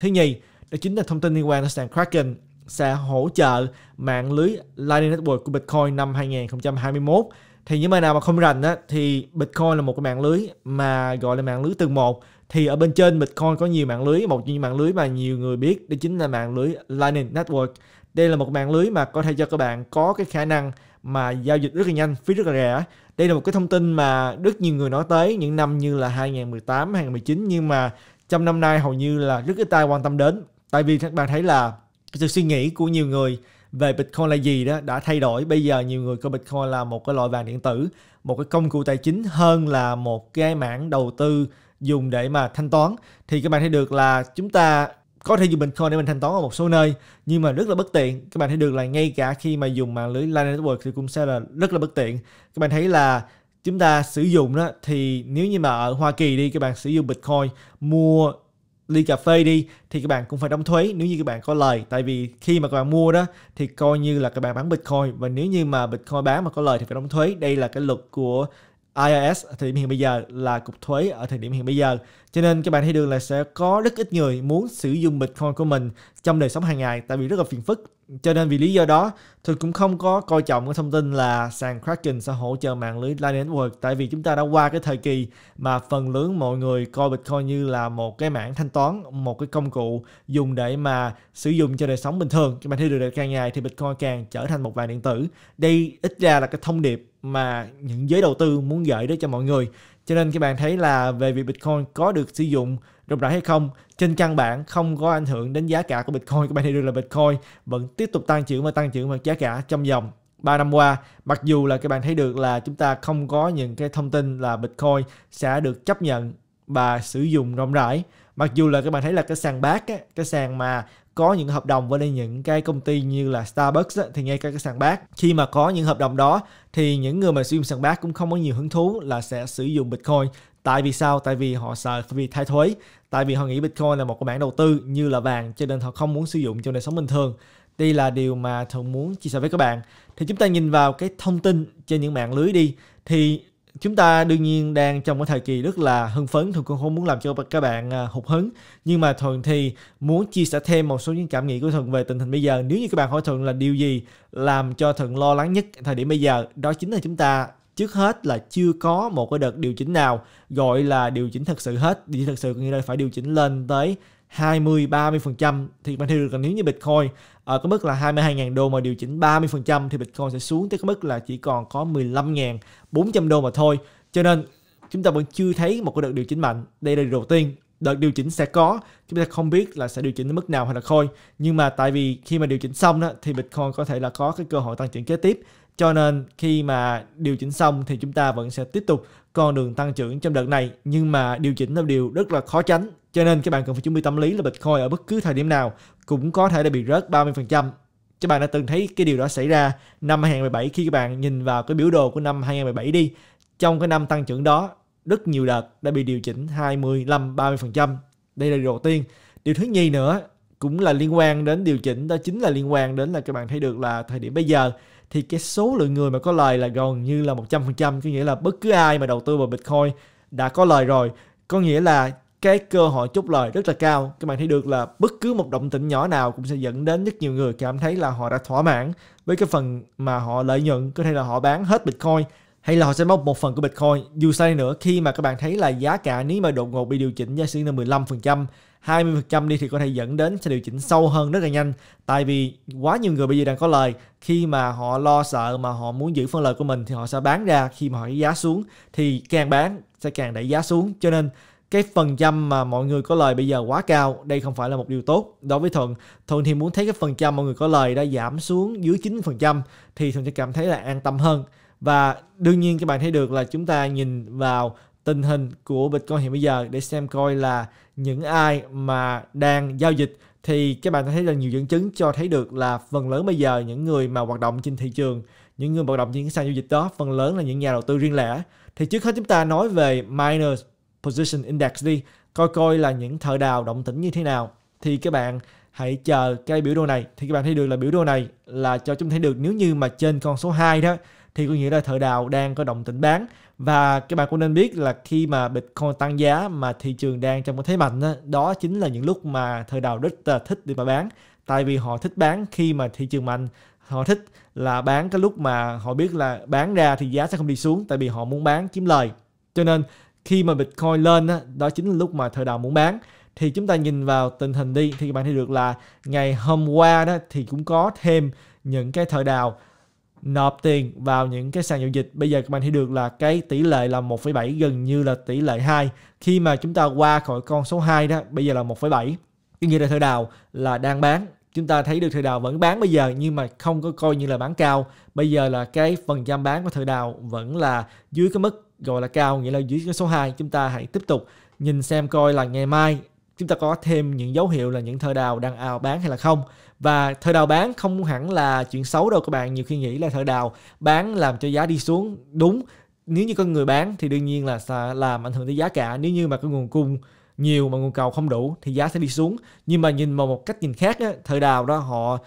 Thứ nhì, đó chính là thông tin liên quan đến sàn Kraken sẽ hỗ trợ mạng lưới Lightning Network của Bitcoin năm 2021. Thì những bài nào mà không rành á, thì Bitcoin là một cái mạng lưới mà gọi là mạng lưới tầng 1. Thì ở bên trên Bitcoin có nhiều mạng lưới, một trong những mạng lưới mà nhiều người biết đó chính là mạng lưới Lightning Network. Đây là một mạng lưới mà có thể cho các bạn có cái khả năng mà giao dịch rất là nhanh, phí rất là rẻ. Đây là một cái thông tin mà rất nhiều người nói tới những năm như là 2018, 2019, nhưng mà trong năm nay hầu như là rất ít ai quan tâm đến. Tại vì các bạn thấy là cái sự suy nghĩ của nhiều người về Bitcoin là gì đó đã thay đổi. Bây giờ nhiều người coi Bitcoin là một cái loại vàng điện tử, một cái công cụ tài chính hơn là một cái mảng đầu tư dùng để mà thanh toán. Thì các bạn thấy được là chúng ta có thể dùng Bitcoin để mình thanh toán ở một số nơi, nhưng mà rất là bất tiện. Các bạn thấy được là ngay cả khi mà dùng mạng lưới Lightning Network thì cũng sẽ là rất là bất tiện. Các bạn thấy là chúng ta sử dụng đó, thì nếu như mà ở Hoa Kỳ đi, các bạn sử dụng Bitcoin mua ly cà phê đi, thì các bạn cũng phải đóng thuế nếu như các bạn có lời. Tại vì khi mà các bạn mua đó thì coi như là các bạn bán Bitcoin, và nếu như mà Bitcoin bán mà có lời thì phải đóng thuế. Đây là cái luật của iOS thời điểm hiện bây giờ, là cục thuế ở thời điểm hiện bây giờ. Cho nên các bạn thấy được là sẽ có rất ít người muốn sử dụng Bitcoin của mình trong đời sống hàng ngày, tại vì rất là phiền phức. Cho nên vì lý do đó tôi cũng không có coi trọng cái thông tin là sàn Kraken sẽ hỗ trợ mạng lưới Lightning Network, tại vì chúng ta đã qua cái thời kỳ mà phần lớn mọi người coi Bitcoin như là một cái mảng thanh toán, một cái công cụ dùng để mà sử dụng cho đời sống bình thường. Các bạn thấy được là càng ngày thì Bitcoin càng trở thành một vàng điện tử. Đây ít ra là cái thông điệp mà những giới đầu tư muốn gửi đến cho mọi người. Cho nên các bạn thấy là về việc Bitcoin có được sử dụng rộng rãi hay không, trên căn bản không có ảnh hưởng đến giá cả của Bitcoin. Các bạn thấy được là Bitcoin vẫn tiếp tục tăng trưởng và giá cả trong vòng 3 năm qua. Mặc dù là các bạn thấy được là chúng ta không có những cái thông tin là Bitcoin sẽ được chấp nhận và sử dụng rộng rãi. Mặc dù là các bạn thấy là cái sàn BAT, cái sàn mà có những hợp đồng với những cái công ty như là Starbucks, thì ngay cả cái sàn BAT, khi mà có những hợp đồng đó thì những người mà sử dụng sàn BAT cũng không có nhiều hứng thú là sẽ sử dụng Bitcoin. Tại vì sao? Tại vì họ sợ vì thay thuế. Tại vì họ nghĩ Bitcoin là một cái mảng đầu tư như là vàng, cho nên họ không muốn sử dụng trong đời sống bình thường. Đây là điều mà thường muốn chia sẻ với các bạn. Thì chúng ta nhìn vào cái thông tin trên những mạng lưới đi, thì chúng ta đương nhiên đang trong cái thời kỳ rất là hưng phấn. Thường cũng không muốn làm cho các bạn hụt hứng, nhưng mà Thuận thì muốn chia sẻ thêm một số những cảm nghĩ của Thuận về tình hình bây giờ. Nếu như các bạn hỏi Thuận là điều gì làm cho Thuận lo lắng nhất thời điểm bây giờ, đó chính là chúng ta trước hết là chưa có một cái đợt điều chỉnh nào gọi là điều chỉnh thật sự hết. Điều chỉnh thật sự có nghĩa là phải điều chỉnh lên tới 20-30%. Thì bạn thấy được là nếu như Bitcoin ở cái mức là 22.000 đô mà điều chỉnh 30% thì Bitcoin sẽ xuống tới cái mức là chỉ còn có 15.400 đô mà thôi. Cho nên chúng ta vẫn chưa thấy một cái đợt điều chỉnh mạnh. Đây là điều đầu tiên. Đợt điều chỉnh sẽ có, chúng ta không biết là sẽ điều chỉnh đến mức nào hay là khôi. Nhưng mà tại vì khi mà điều chỉnh xong đó, thì Bitcoin có thể là có cái cơ hội tăng trưởng kế tiếp. Cho nên khi mà điều chỉnh xong thì chúng ta vẫn sẽ tiếp tục con đường tăng trưởng trong đợt này. Nhưng mà điều chỉnh là điều rất là khó tránh. Cho nên các bạn cần phải chuẩn bị tâm lý là Bitcoin ở bất cứ thời điểm nào cũng có thể đã bị rớt 30%. Các bạn đã từng thấy cái điều đó xảy ra năm 2017, khi các bạn nhìn vào cái biểu đồ của năm 2017 đi. Trong cái năm tăng trưởng đó, rất nhiều đợt đã bị điều chỉnh 25-30%. Đây là điều đầu tiên. Điều thứ nhì nữa cũng là liên quan đến điều chỉnh, đó chính là liên quan đến là các bạn thấy được là thời điểm bây giờ thì cái số lượng người mà có lời là gần như là 100%. Có nghĩa là bất cứ ai mà đầu tư vào Bitcoin đã có lời rồi, có nghĩa là cái cơ hội chốt lời rất là cao. Các bạn thấy được là bất cứ một động tĩnh nhỏ nào cũng sẽ dẫn đến rất nhiều người cảm thấy là họ đã thỏa mãn với cái phần mà họ lợi nhuận. Có thể là họ bán hết Bitcoin, hay là họ sẽ móc một phần của Bitcoin. Dù sao đi nữa, khi mà các bạn thấy là giá cả nếu mà đột ngột bị điều chỉnh giả sử là 15%, 20% đi, thì có thể dẫn đến sẽ điều chỉnh sâu hơn rất là nhanh. Tại vì quá nhiều người bây giờ đang có lời, khi mà họ lo sợ mà họ muốn giữ phần lời của mình thì họ sẽ bán ra. Khi mà họ giá xuống thì càng bán sẽ càng đẩy giá xuống. Cho nên cái phần trăm mà mọi người có lời bây giờ quá cao. Đây không phải là một điều tốt đối với Thuận. Thuận thì muốn thấy cái phần trăm mọi người có lời đã giảm xuống dưới 9%, thì Thuận sẽ cảm thấy là an tâm hơn. Và đương nhiên các bạn thấy được là chúng ta nhìn vào tình hình của Bitcoin hiện bây giờ để xem coi là những ai mà đang giao dịch, thì các bạn thấy là nhiều dẫn chứng cho thấy được là phần lớn bây giờ những người mà hoạt động trên thị trường, những người hoạt động trên sàn giao dịch đó, phần lớn là những nhà đầu tư riêng lẻ. Thì trước hết chúng ta nói về Miners Position Index đi, coi là những thợ đào động tĩnh như thế nào. Thì các bạn hãy chờ cái biểu đồ này. Thì các bạn thấy được là biểu đồ này là cho chúng thấy được nếu như mà trên con số 2 đó thì có nghĩa là thợ đào đang có động tĩnh bán. Và các bạn cũng nên biết là khi mà Bitcoin tăng giá mà thị trường đang trong cái thế mạnh đó, đó chính là những lúc mà thợ đào rất là thích để mà bán. Tại vì họ thích bán khi mà thị trường mạnh, họ thích là bán cái lúc mà họ biết là bán ra thì giá sẽ không đi xuống, tại vì họ muốn bán kiếm lời. Cho nên khi mà Bitcoin lên đó chính là lúc mà thợ đào muốn bán. Thì chúng ta nhìn vào tình hình đi, thì các bạn thấy được là ngày hôm qua đó thì cũng có thêm những cái thợ đào nộp tiền vào những cái sàn giao dịch. Bây giờ các bạn thấy được là cái tỷ lệ là 1,7, gần như là tỷ lệ 2. Khi mà chúng ta qua khỏi con số 2 đó, bây giờ là 1,7. Cái nghĩa là thợ đào là đang bán. Chúng ta thấy được thợ đào vẫn bán bây giờ, nhưng mà không có coi như là bán cao. Bây giờ là cái phần trăm bán của thợ đào vẫn là dưới cái mức gọi là cao, nghĩa là dưới cái số 2. Chúng ta hãy tiếp tục nhìn xem coi là ngày mai chúng ta có thêm những dấu hiệu là những thợ đào đang ào bán hay là không. Và thợ đào bán không hẳn là chuyện xấu đâu các bạn. Nhiều khi nghĩ là thợ đào bán làm cho giá đi xuống. Đúng, nếu như có người bán thì đương nhiên là làm ảnh hưởng tới giá cả. Nếu như mà cái nguồn cung nhiều mà nguồn cầu không đủ thì giá sẽ đi xuống. Nhưng mà nhìn vào một cách nhìn khác đó, thợ đào đó họ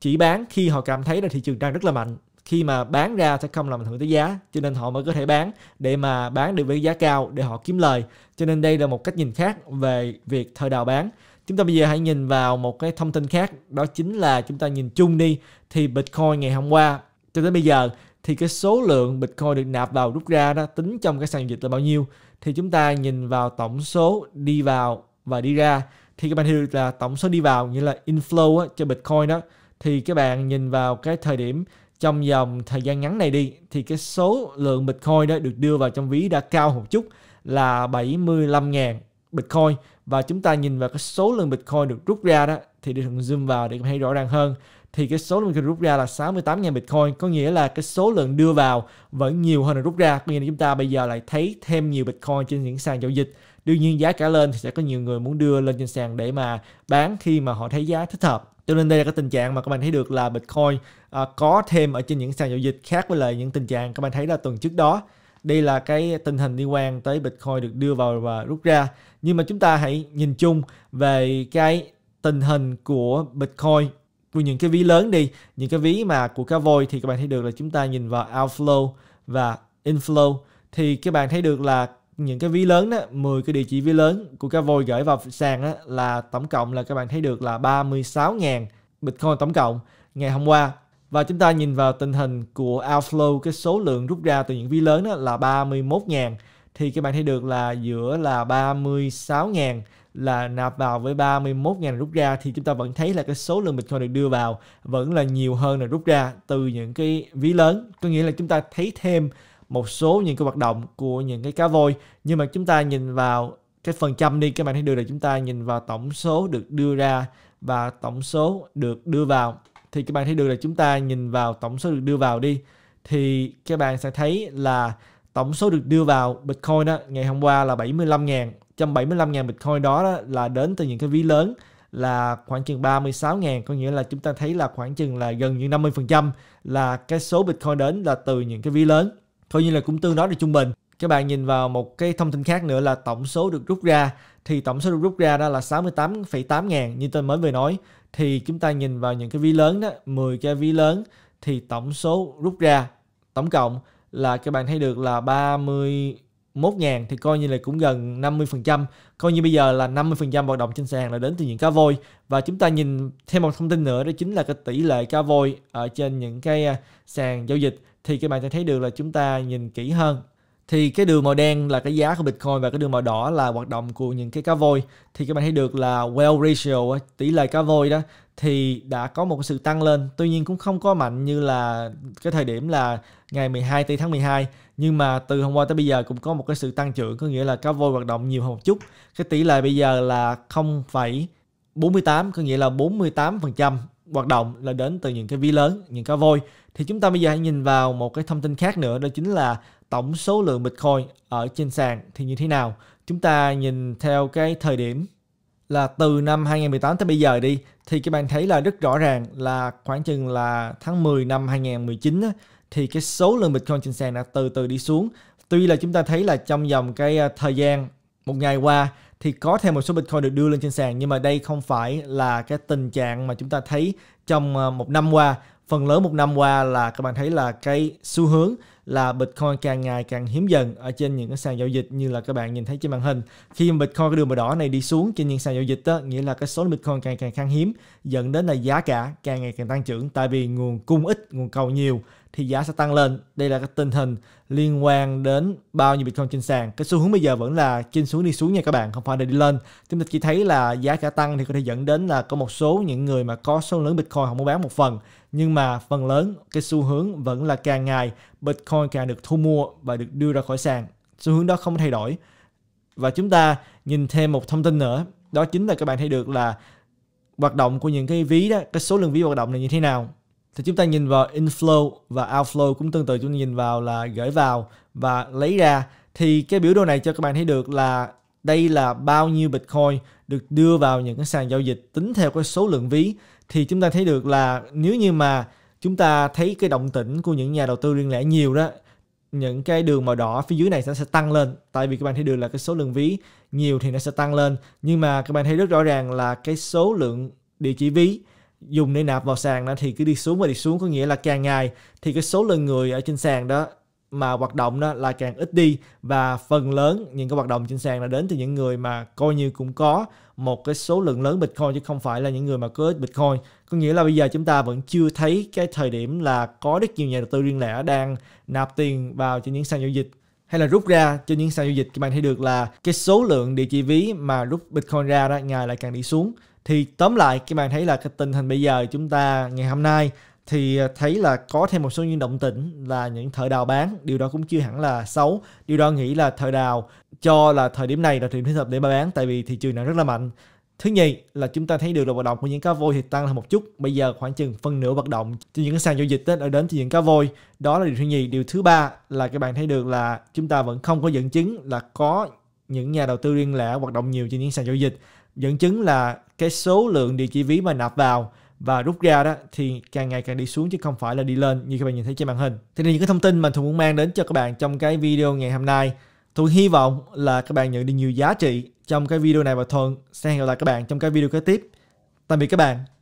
chỉ bán khi họ cảm thấy là thị trường đang rất là mạnh. Khi mà bán ra sẽ không làm ảnh hưởng tới giá, cho nên họ mới có thể bán để mà bán được với giá cao để họ kiếm lời. Cho nên đây là một cách nhìn khác về việc thợ đào bán. Chúng ta bây giờ hãy nhìn vào một cái thông tin khác, đó chính là chúng ta nhìn chung đi. Thì Bitcoin ngày hôm qua cho tới bây giờ thì cái số lượng Bitcoin được nạp vào rút ra đó tính trong cái sàn giao dịch là bao nhiêu. Thì chúng ta nhìn vào tổng số đi vào và đi ra, thì các bạn thấy được là tổng số đi vào nghĩa là inflow á, cho Bitcoin đó. Thì các bạn nhìn vào cái thời điểm trong vòng thời gian ngắn này đi, thì cái số lượng Bitcoin đó được đưa vào trong ví đã cao một chút là 75.000 Bitcoin. Và chúng ta nhìn vào cái số lượng Bitcoin được rút ra đó, thì để zoom vào để thấy rõ ràng hơn, thì cái số lượng Bitcoin rút ra là 68.000 Bitcoin. Có nghĩa là cái số lượng đưa vào vẫn nhiều hơn là rút ra. Có nghĩa là chúng ta bây giờ lại thấy thêm nhiều Bitcoin trên những sàn giao dịch. Đương nhiên giá cả lên thì sẽ có nhiều người muốn đưa lên trên sàn để mà bán khi mà họ thấy giá thích hợp. Cho nên đây là cái tình trạng mà các bạn thấy được là Bitcoin có thêm ở trên những sàn giao dịch, khác với lại những tình trạng các bạn thấy là tuần trước đó. Đây là cái tình hình liên quan tới Bitcoin được đưa vào và rút ra. Nhưng mà chúng ta hãy nhìn chung về cái tình hình của Bitcoin, của những cái ví lớn đi, những cái ví mà của cá voi, thì các bạn thấy được là chúng ta nhìn vào outflow và inflow. Thì các bạn thấy được là những cái ví lớn đó, 10 cái địa chỉ ví lớn của cá voi gửi vào sàn đó, là tổng cộng là các bạn thấy được là 36.000 Bitcoin tổng cộng ngày hôm qua. Và chúng ta nhìn vào tình hình của outflow, cái số lượng rút ra từ những ví lớn đó là 31.000. Thì các bạn thấy được là giữa là 36.000 là nạp vào với 31.000 rút ra, thì chúng ta vẫn thấy là cái số lượng Bitcoin được đưa vào vẫn là nhiều hơn là rút ra từ những cái ví lớn. Có nghĩa là chúng ta thấy thêm một số những cái hoạt động của những cái cá voi. Nhưng mà chúng ta nhìn vào cái phần trăm đi, các bạn thấy được là chúng ta nhìn vào tổng số được đưa ra và tổng số được đưa vào. Thì các bạn thấy được là chúng ta nhìn vào tổng số được đưa vào đi, thì các bạn sẽ thấy là tổng số được đưa vào Bitcoin đó, ngày hôm qua là 75.000. Trong 75.000 Bitcoin đó là đến từ những cái ví lớn là khoảng chừng 36.000. Có nghĩa là chúng ta thấy là khoảng chừng là gần như 50% là cái số Bitcoin đến là từ những cái ví lớn. Coi như là cũng tương đối là trung bình. Các bạn nhìn vào một cái thông tin khác nữa là tổng số được rút ra. Thì tổng số được rút ra đó là 68.8 ngàn, như tôi mới vừa nói. Thì chúng ta nhìn vào những cái ví lớn đó, 10 cái ví lớn, thì tổng số rút ra tổng cộng là các bạn thấy được là 31.000. Thì coi như là cũng gần 50%. Coi như bây giờ là 50% hoạt động trên sàn là đến từ những cá voi. Và chúng ta nhìn thêm một thông tin nữa, đó chính là cái tỷ lệ cá voi ở trên những cái sàn giao dịch. Thì các bạn sẽ thấy được là chúng ta nhìn kỹ hơn, thì cái đường màu đen là cái giá của Bitcoin và cái đường màu đỏ là hoạt động của những cái cá voi. Thì các bạn thấy được là whale ratio, tỷ lệ cá voi đó, thì đã có một sự tăng lên. Tuy nhiên cũng không có mạnh như là cái thời điểm là ngày 12 tháng 12, nhưng mà từ hôm qua tới bây giờ cũng có một cái sự tăng trưởng, có nghĩa là cá voi hoạt động nhiều hơn một chút. Cái tỷ lệ bây giờ là 0,48, có nghĩa là 48% hoạt động là đến từ những cái ví lớn, những cá voi. Thì chúng ta bây giờ hãy nhìn vào một cái thông tin khác nữa, đó chính là tổng số lượng Bitcoin ở trên sàn thì như thế nào. Chúng ta nhìn theo cái thời điểm là từ năm 2018 tới bây giờ đi, thì các bạn thấy là rất rõ ràng là khoảng chừng là tháng 10 năm 2019 á, thì cái số lượng Bitcoin trên sàn đã từ từ đi xuống. Tuy là chúng ta thấy là trong vòng cái thời gian một ngày qua thì có thêm một số Bitcoin được đưa lên trên sàn, nhưng mà đây không phải là cái tình trạng mà chúng ta thấy trong một năm qua. Phần lớn một năm qua là các bạn thấy là cái xu hướng là Bitcoin càng ngày càng hiếm dần ở trên những cái sàn giao dịch như là các bạn nhìn thấy trên màn hình. Khi mà Bitcoin cái đường màu đỏ này đi xuống trên những sàn giao dịch đó, nghĩa là cái số Bitcoin càng khan hiếm, dẫn đến là giá cả càng ngày càng tăng trưởng, tại vì nguồn cung ít, nguồn cầu nhiều thì giá sẽ tăng lên. Đây là cái tình hình liên quan đến bao nhiêu Bitcoin trên sàn. Cái xu hướng bây giờ vẫn là trên xuống đi xuống nha các bạn, không phải là đi lên. Chúng ta chỉ thấy là giá cả tăng thì có thể dẫn đến là có một số những người mà có số lớn Bitcoin không muốn bán một phần. Nhưng mà phần lớn cái xu hướng vẫn là càng ngày Bitcoin càng được thu mua và được đưa ra khỏi sàn. Xu hướng đó không thay đổi. Và chúng ta nhìn thêm một thông tin nữa, đó chính là các bạn thấy được là hoạt động của những cái ví đó, cái số lượng ví hoạt động này như thế nào. Thì chúng ta nhìn vào inflow và outflow, cũng tương tự chúng ta nhìn vào là gửi vào và lấy ra. Thì cái biểu đồ này cho các bạn thấy được là đây là bao nhiêu Bitcoin được đưa vào những cái sàn giao dịch tính theo cái số lượng ví. Thì chúng ta thấy được là nếu như mà chúng ta thấy cái động tĩnh của những nhà đầu tư riêng lẻ nhiều đó, những cái đường màu đỏ phía dưới này sẽ tăng lên. Tại vì các bạn thấy được là cái số lượng ví nhiều thì nó sẽ tăng lên. Nhưng mà các bạn thấy rất rõ ràng là cái số lượng địa chỉ ví dùng để nạp vào sàn đó thì cứ đi xuống và đi xuống, có nghĩa là càng ngày thì cái số lượng người ở trên sàn đó mà hoạt động đó là càng ít đi, và phần lớn những cái hoạt động trên sàn là đến từ những người mà coi như cũng có một cái số lượng lớn Bitcoin chứ không phải là những người mà có ít Bitcoin. Có nghĩa là bây giờ chúng ta vẫn chưa thấy cái thời điểm là có rất nhiều nhà đầu tư riêng lẻ đang nạp tiền vào cho những sàn giao dịch hay là rút ra cho những sàn giao dịch. Các bạn thấy được là cái số lượng địa chỉ ví mà rút Bitcoin ra đó ngày lại càng đi xuống. Thì tóm lại các bạn thấy là cái tình hình bây giờ chúng ta ngày hôm nay thì thấy là có thêm một số những động tĩnh là những thợ đào bán. Điều đó cũng chưa hẳn là xấu. Điều đó nghĩ là thợ đào cho là thời điểm này là thời điểm thích hợp để mà bán, tại vì thị trường này rất là mạnh. Thứ nhì là chúng ta thấy được là hoạt động của những cá voi thì tăng lên một chút. Bây giờ khoảng chừng phân nửa hoạt động trên những cái sàn giao dịch đã đến từ những cá voi. Đó là điều thứ nhì. Điều thứ ba là các bạn thấy được là chúng ta vẫn không có dẫn chứng là có những nhà đầu tư riêng lẻ hoạt động nhiều trên những sàn giao dịch. Dẫn chứng là cái số lượng địa chỉ ví mà nạp vào và rút ra đó thì càng ngày càng đi xuống chứ không phải là đi lên như các bạn nhìn thấy trên màn hình. Thế nên những cái thông tin mà Thuận muốn mang đến cho các bạn trong cái video ngày hôm nay, Thuận hy vọng là các bạn nhận được nhiều giá trị trong cái video này, và Thuận sẽ hẹn gặp lại các bạn trong cái video kế tiếp. Tạm biệt các bạn.